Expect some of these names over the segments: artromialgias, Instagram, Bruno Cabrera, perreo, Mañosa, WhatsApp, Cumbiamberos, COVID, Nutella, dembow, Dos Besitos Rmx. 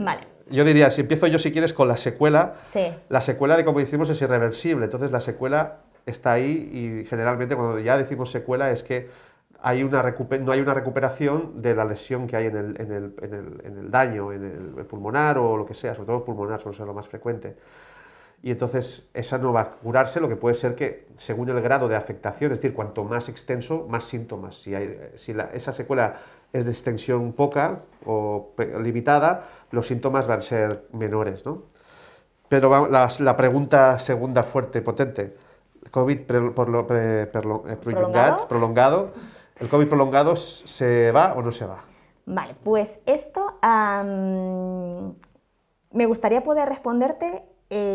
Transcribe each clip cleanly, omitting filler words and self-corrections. Vale. Yo diría, si empiezo yo, si quieres, con la secuela. Sí. La secuela, de como decimos, es irreversible. Entonces, la secuela está ahí y generalmente cuando ya decimos secuela es que hay una no hay una recuperación de la lesión que hay en el daño, en el pulmonar o lo que sea, sobre todo pulmonar suele ser lo más frecuente. Y entonces esa no va a curarse, lo que puede ser que según el grado de afectación, es decir, cuanto más extenso, más síntomas. Si esa secuela es de extensión poca o limitada, los síntomas van a ser menores, ¿no? Pero la pregunta segunda fuerte, potente, COVID prolongado, ¿el COVID prolongado se va o no se va? Vale, pues esto me gustaría poder responderte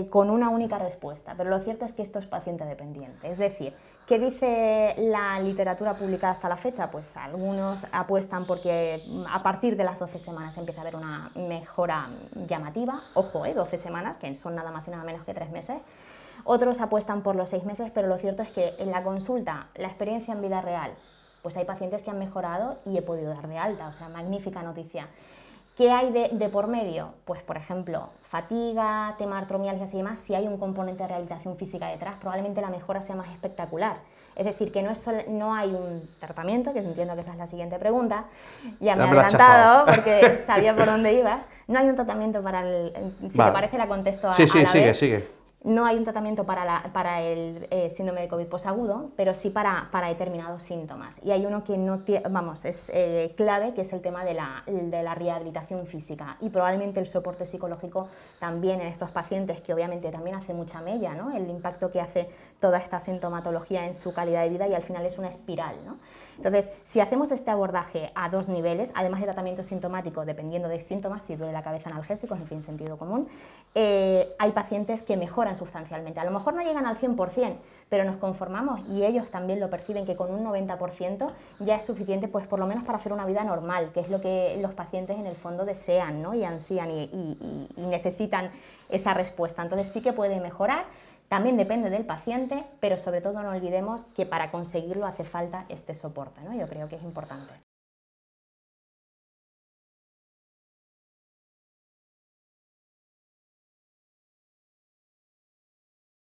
con una única respuesta, pero lo cierto es que esto es paciente dependiente. Es decir, ¿qué dice la literatura publicada hasta la fecha? Pues algunos apuestan porque a partir de las 12 semanas empieza a haber una mejora llamativa. Ojo, 12 semanas, que son nada más y nada menos que 3 meses. Otros apuestan por los 6 meses, pero lo cierto es que en la consulta, la experiencia en vida real, pues hay pacientes que han mejorado y he podido dar de alta, o sea, magnífica noticia. ¿Qué hay de por medio? Pues, por ejemplo, fatiga, tema artromialgias y demás. Si hay un componente de rehabilitación física detrás, probablemente la mejora sea más espectacular. Es decir, que no hay un tratamiento, que entiendo que esa es la siguiente pregunta, ya me he adelantado porque sabía por dónde ibas. No hay un tratamiento para el... Si vale, te parece, la contesto a, sí, a la sigue, vez. Sigue. No hay un tratamiento para el síndrome de COVID posagudo, pero sí para determinados síntomas. Y hay uno que no tiene, vamos, es clave, que es el tema de la rehabilitación física y probablemente el soporte psicológico también en estos pacientes, que obviamente también hace mucha mella, ¿no? El impacto que hace toda esta sintomatología en su calidad de vida y al final es una espiral, ¿no? Entonces, si hacemos este abordaje a 2 niveles, además de tratamiento sintomático, dependiendo de síntomas, si duele la cabeza, analgésicos, en fin, sentido común, hay pacientes que mejoran sustancialmente. A lo mejor no llegan al 100%, pero nos conformamos y ellos también lo perciben, que con un 90% ya es suficiente, pues por lo menos para hacer una vida normal, que es lo que los pacientes en el fondo desean, ¿no? Y ansían y necesitan esa respuesta. Entonces sí que puede mejorar. También depende del paciente, pero sobre todo no olvidemos que para conseguirlo hace falta este soporte, ¿no? Yo creo que es importante.